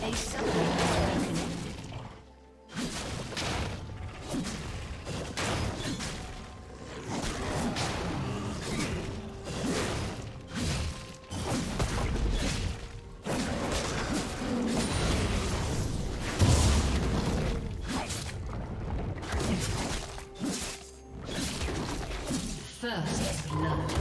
First blood.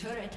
Turret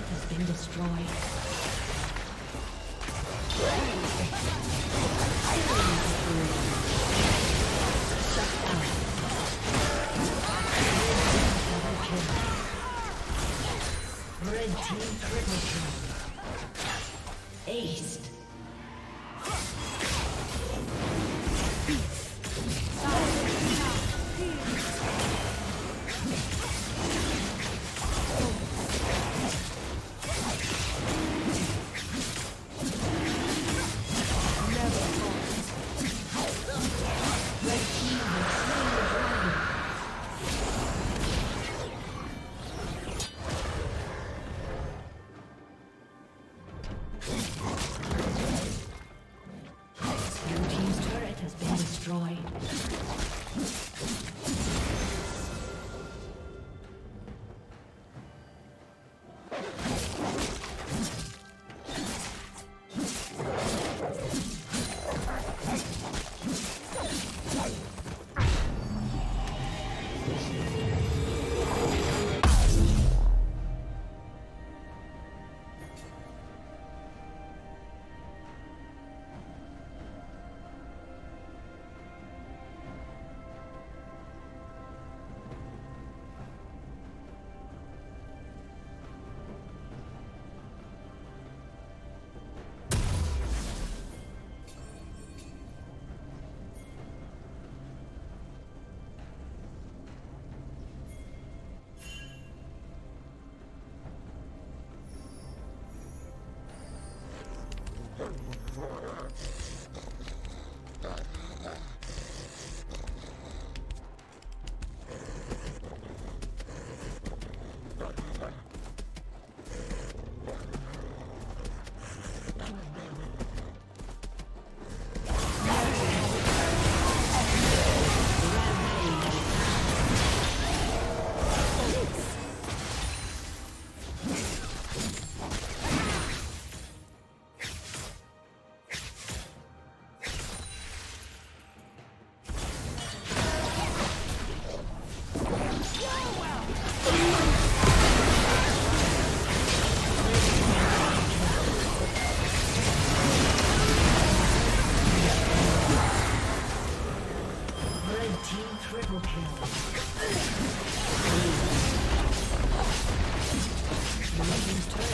has been destroyed. Kill.